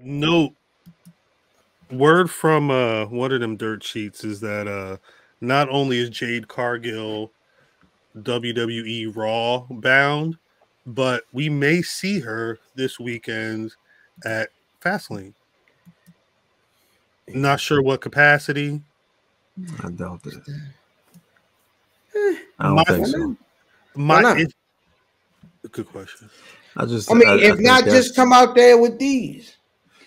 No. Word from one of them dirt sheets is that not only is Jade Cargill WWE Raw bound, but we may see her this weekend at Fastlane. Not sure what capacity. I doubt it. I don't think so. Good question. I mean, if not, just come out there with these.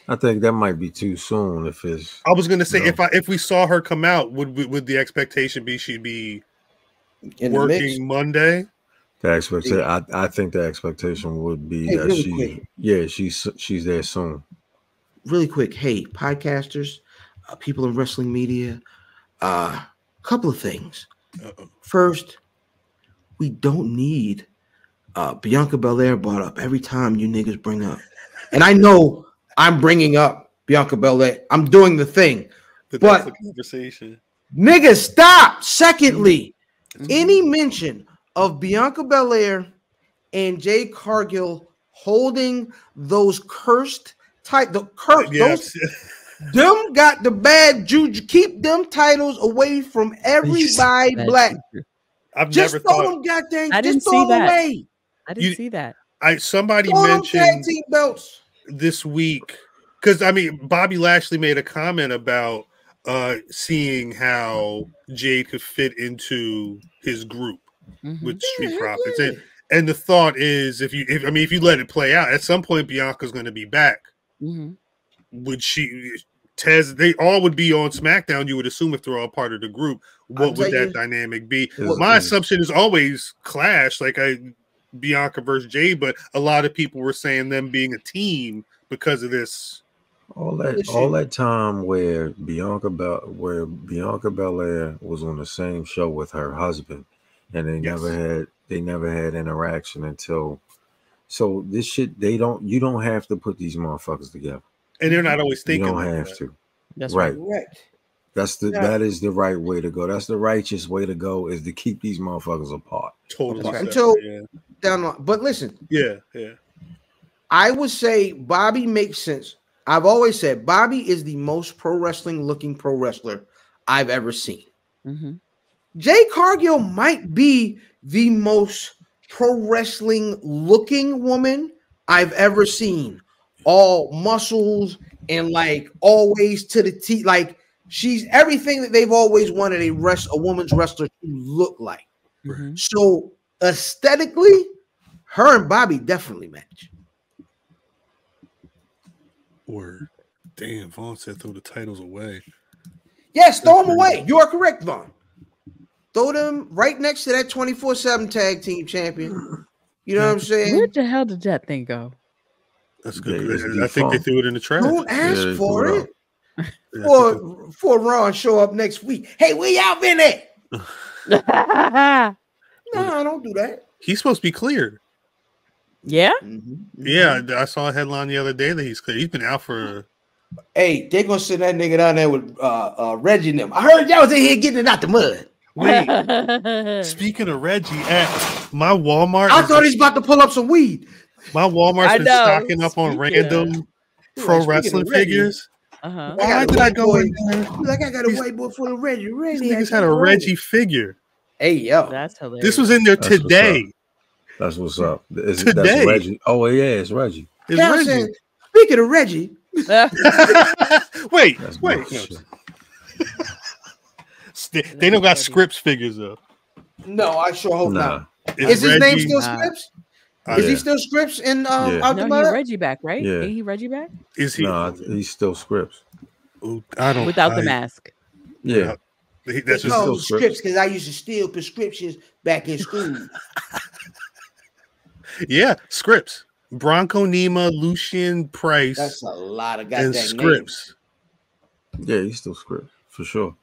I think that might be too soon. If it's, I was gonna say, you know, if we saw her come out, would the expectation be she'd be working Monday? The expectation, yeah. I think the expectation would be that she's there soon. Really quick, hey podcasters, people in wrestling media, couple of things. First, we don't need Bianca Belair brought up every time you niggas bring up, and I know I'm bringing up Bianca Belair. I'm doing the thing, but the conversation, niggas, stop. Secondly, any mention of Bianca Belair and Jade Cargill holding those cursed type, the curse, yes. Them got the bad juju. Keep them titles away from everybody black. I've just never thought them goddamn. I didn't see that. Away. I didn't see that. Somebody mentioned team belts this week, because I mean, Bobby Lashley made a comment about seeing how Jade could fit into his group with Street Profits, and the thought is, if you let it play out, at some point Bianca's going to be back. Would she? Tez, they all would be on SmackDown, you would assume, if they're all part of the group. What would that dynamic be? Well, my assumption is always clash, like Bianca versus Jay, but a lot of people were saying them being a team because of this. All that time where Bianca Belair was on the same show with her husband, and they never had interaction until. So this shit, you don't have to put these motherfuckers together. And they're not always thinking. You don't have to. That's right. Correct. That is the right way to go. That's the righteous way to go, is to keep these motherfuckers apart. Totally. Right. Until down on. But listen. Yeah, yeah. I would say Bobby makes sense. I've always said Bobby is the most pro wrestling looking pro wrestler I've ever seen. Jay Cargill might be the most pro wrestling looking woman I've ever seen. All muscles and like always to the T, like she's everything that they've always wanted a woman's wrestler to look like. So aesthetically, her and Bobby definitely match. Or damn, Vaughn said throw the titles away. Yes, throw them away. You are correct, Vaughn. Throw them right next to that 24/7 tag team champion. You know what I'm saying? Where the hell did that thing go? That's good. I think they threw it in the trash. Don't ask for it. For Ron show up next week. Hey, where y'all been at? No, don't do that. He's supposed to be cleared. Yeah? Yeah, I saw a headline the other day that he's cleared. He's been out for... Hey, they're going to send that nigga down there with Reggie and them. I heard y'all was in here getting it out the mud. Wait. Speaking of Reggie, at my Walmart... I thought he's about to pull up some weed. My Walmart's been stocking up on random pro wrestling figures. Why did I go in there? Like I got a white boy for the Reggie. These niggas had a Reggie figure. Hey yo, that's hilarious. This was in there today. That's what's up. That's Reggie. Oh yeah, it's Reggie. It's Reggie. Speaking of Reggie, wait. They don't got Scripps figures though. No, I sure hope not. Is his name still Scripps? Is he still Scripps in he's Reggie back, right? Yeah. Ain't he Reggie back? Is he? No, he's still Scripps. Ooh, without the mask. Yeah. That's just still Scripps, because I used to steal prescriptions back in school. Yeah, Scripps. Bronco Nima, Lucian Price. That's a lot of goddamn Scripps. Names. Yeah, he's still Scripps for sure.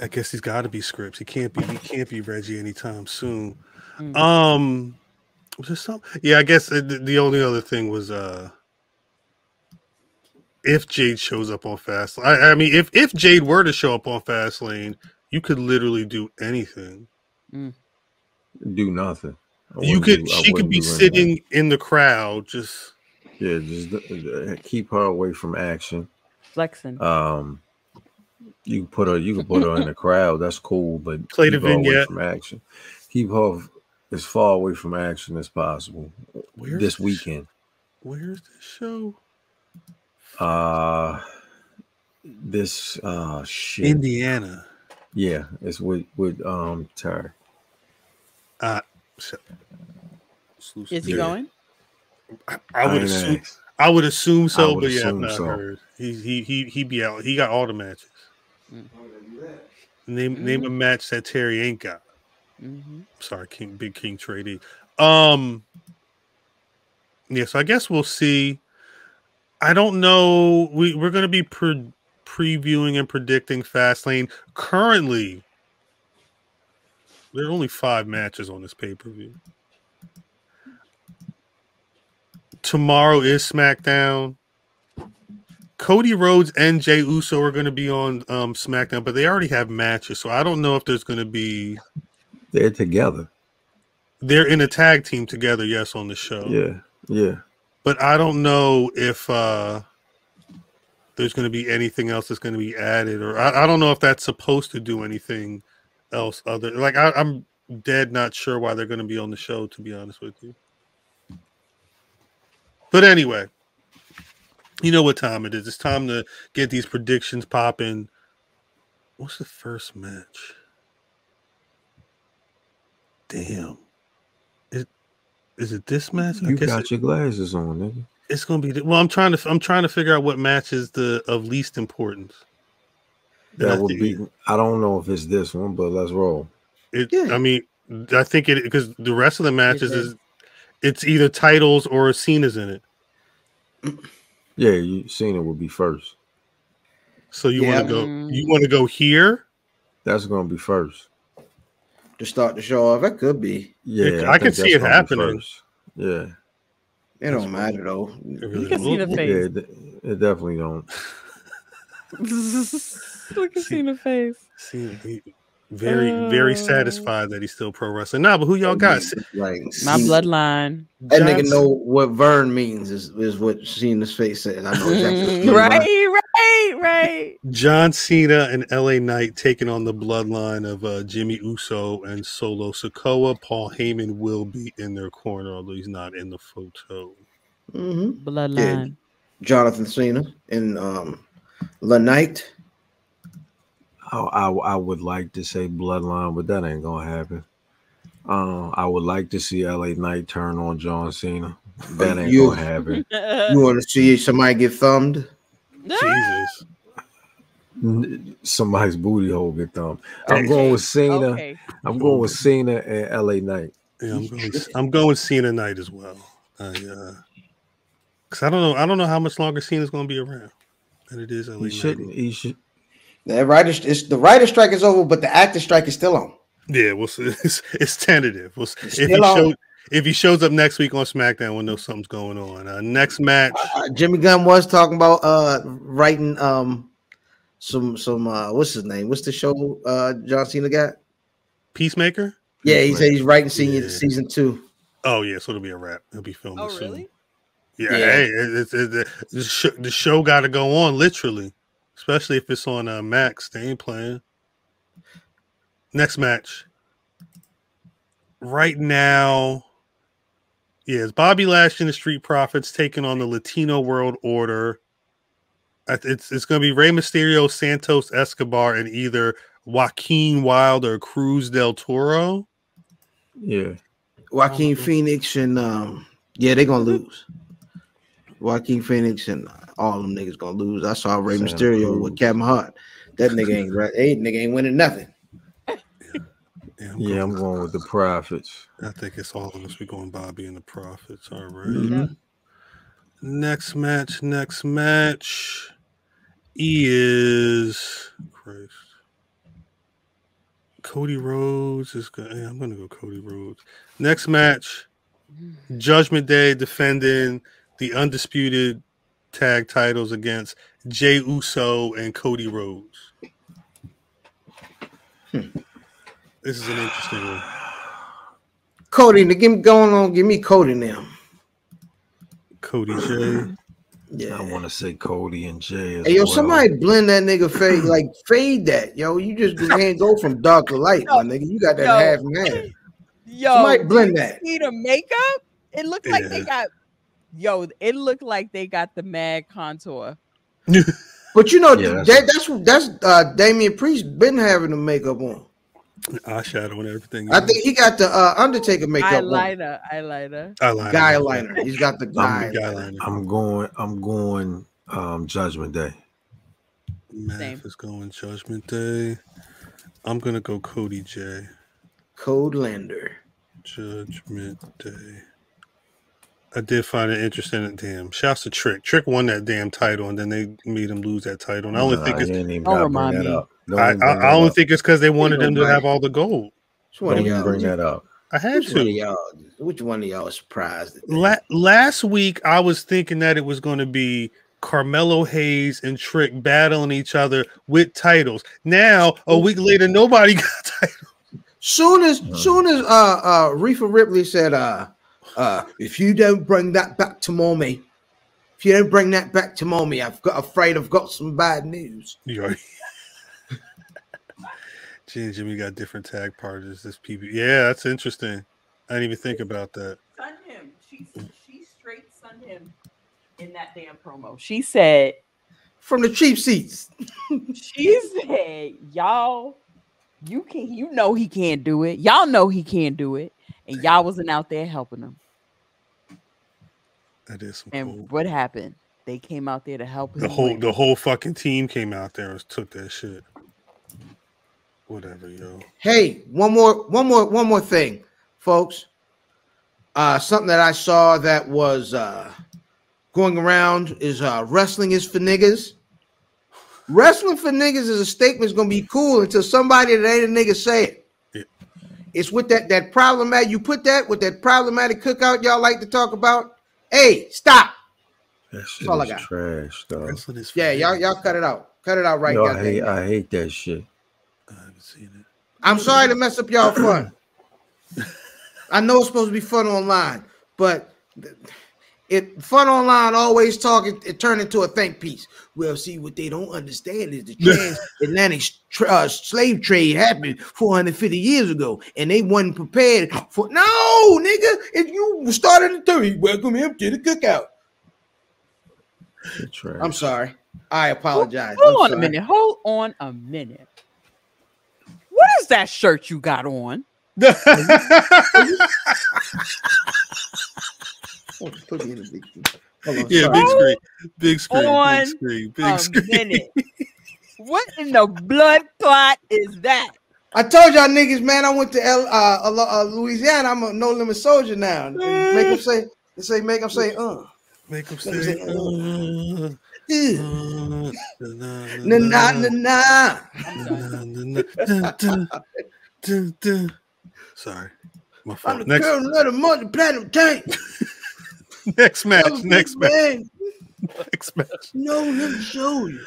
I guess he's got to be Scripps. He can't be Reggie anytime soon. Was there something? Yeah, I guess the only other thing was if Jade shows up on Fastlane. I mean, if Jade were to show up on Fastlane, you could literally do anything. Do nothing. She could be sitting in the crowd just Yeah, just keep her away from action. Flexing. You can put her in the crowd. That's cool, but play the vignette from action. Keep her as far away from action as possible. Where's the show? Shit. Indiana. Yeah, it's with Terry. Is he going? I would assume so, but yeah, I've not heard. He be out. He got all the matches. Mm-hmm. Name a match that Terry ain't got. Mm-hmm. Sorry, Big King Trady. Yeah, so I guess we'll see. I don't know. We're going to be previewing and predicting Fastlane. Currently, there are only 5 matches on this pay-per-view. Tomorrow is SmackDown. Cody Rhodes and Jey Uso are going to be on SmackDown, but they already have matches, so I don't know if there's going to be... They're together. They're in a tag team together, yes, on the show. Yeah, yeah. But I don't know if there's going to be anything else that's going to be added, or I don't know if that's supposed to do anything else other. Like, I'm dead not sure why they're going to be on the show, to be honest with you. But anyway, you know what time it is. It's time to get these predictions popping. What's the first match? Damn. Is it this match? You got your glasses on, nigga. It's gonna be. Well, I'm trying to figure out what match is of least importance. That would be. I don't know if it's this one, but let's roll. I mean, I think it, because the rest of the matches is. It's either titles or Cena's in it. Yeah, Cena would be first. So you want to go here? That's going to be first. To start the show off, that could be. Yeah, I can see it happening. Yeah. It don't matter, though. You can see the face. Yeah, it definitely don't. Look at Cena's face. Very satisfied that he's still pro wrestling. Nah, but who y'all got? Like, my bloodline. That nigga know what Vern means is what Cena's face said. I know exactly. right. John Cena and L.A. Knight taking on the bloodline of Jimmy Uso and Solo Sikoa. Paul Heyman will be in their corner, although he's not in the photo. Mm-hmm. Bloodline. Yeah, Jonathan Cena and La Knight. I would like to say bloodline, but that ain't gonna happen. I would like to see L.A. Knight turn on John Cena. That ain't gonna happen. You want to see somebody get thumbed? Jesus, somebody's booty hole get thumbed. I'm going with Cena. Okay. I'm going with Cena and L.A. Knight. Yeah, I'm going Cena Knight as well. Because I don't know how much longer Cena's gonna be around. And it is L.A. Knight. He should. The writer's strike is over, but the actor's strike is still on. Yeah, we'll see. It's tentative. We'll see. If he shows up next week on SmackDown, we'll know something's going on. Next match, Jimmy Gunn was talking about writing some what's his name? What's the show John Cena got? Peacemaker. Yeah, he said he's writing season 2. Oh yeah, so it'll be a wrap. It'll be filmed. Oh really? Soon. Yeah. Hey, the show got to go on literally. Especially if it's on Max, they ain't playing. Next match. Right now, it's Bobby Lashley and the Street Profits taking on the Latino World Order. It's going to be Rey Mysterio, Santos Escobar, and either Joaquin Wild or Cruz del Toro. Yeah. Joaquin Phoenix and, they're going to lose. Joaquin Phoenix and all them niggas gonna lose. I saw Rey Mysterio with Kevin Hart. That nigga ain't right. Hey, nigga ain't winning nothing. I'm going with the Profits. I think it's all of us. We're going Bobby and the Profits. All right. Mm-hmm. Next match is Christ. Cody Rhodes is good. I'm gonna go Cody Rhodes. Next match, Judgment Day defending the undisputed tag titles against Jey Uso and Cody Rhodes. This is an interesting one. Cody, to get me going on, give me Cody now. Cody Jay. Yeah. I want to say Cody and Jay. As hey, yo, well. Somebody blend that nigga fade, like fade that. Yo, you just can't go from dark to light, yo, my nigga. You got that half man. Yo, somebody blend that. See the makeup? It looked like they got. Yo, it looked like they got the mad contour. But you know that's Damian Priest been having the makeup on. Eyeshadow and everything. I think he got the Undertaker makeup. Eyeliner, guy liner. He's got the guy liner. I'm going. Judgment Day. Math is going Judgment Day. I'm gonna go Cody J. Codelander. Judgment Day. I did find it interesting. Damn, shouts to Trick. Trick won that damn title, and then they made him lose that title. And I only think it's. Don't remind me. I only think it's because they wanted them to have all the gold. Which one of y'all bring that up? I had to. Which one of y'all was surprised? Last week, I was thinking that it was going to be Carmelo Hayes and Trick battling each other with titles. Now, a week later, nobody got titles. Soon as Rhea Ripley said, if you don't bring that back to mommy, I've got some bad news. You're Gene and Jimmy got different tag partners. This PB, yeah, that's interesting. I didn't even think about that. Sun him. She straight sunned him in that damn promo. She said, "From the cheap seats." She said, "Y'all, you can. You know he can't do it. Y'all know he can't do it, and y'all wasn't out there helping him." That is. And cool. What happened? They came out there to help him. The whole fucking team came out there and took that shit. Whatever, yo. Hey, one more thing, folks. Something that I saw that was going around is wrestling is for niggas. Wrestling for niggas is a statement that's gonna be cool until somebody that ain't a nigga say it. Yeah. It's with that problematic. You put that with that problematic cookout y'all like to talk about. Hey, stop. That shit is trash, though. Wrestling is for niggas. Y'all cut it out. Cut it out right now. I hate that shit. I'm sorry to mess up y'all fun. I know it's supposed to be fun online, but fun online always talking. It turned into a think piece. Well, see, what they don't understand is the transatlantic slave trade happened 450 years ago, and they wasn't prepared for. No, nigga, if you started the theory, welcome him to the cookout. I'm sorry. I apologize. Hold on a minute. What is that shirt you got on? Big screen. What in the blood clot is that? I told y'all niggas, man. I went to Louisiana. I'm a No Limit Soldier now. Make them say, make them say, sorry, my fault. Next match. No, let me show you.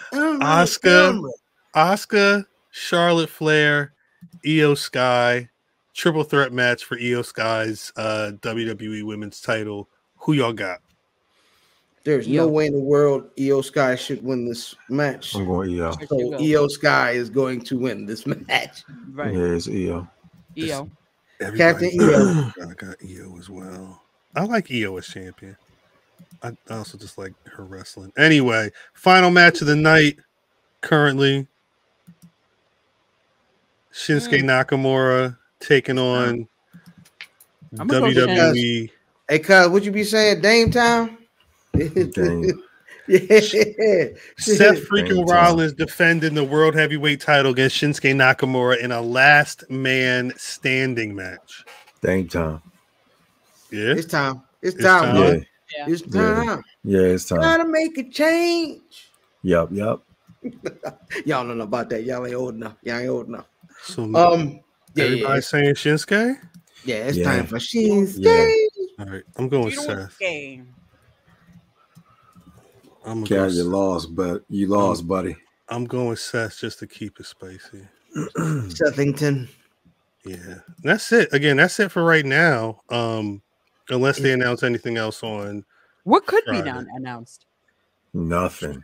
Asuka, Charlotte Flair, Io Sky, triple threat match for Io Sky's WWE Women's title. Who y'all got? There's no way in the world Io Sky should win this match. I'm going Io. So Io Sky is going to win this match. Right. Yeah, it's Io. Io. Captain Io. I got Io as well. I like Io as champion. I also just like her wrestling. Anyway, final match of the night currently. Shinsuke Nakamura taking on WWE. Hey, cuz, what you be saying? Dame Time? Seth freaking Rollins defending the world heavyweight title against Shinsuke Nakamura in a last man standing match. Dang time. Yeah. It's time. Yeah. Yeah. It's time. Yeah, it's time. Gotta make a change. Yep. Y'all don't know about that. Y'all ain't old enough. So everybody's saying Shinsuke? Yeah, it's time for Shinsuke. Yeah. All right, I'm going Seth. You lost, but you lost, buddy. I'm going with Seth just to keep it spicy. Sethington. Yeah, that's it. Again, that's it for right now. Unless they announce anything else on What could be announced? Nothing.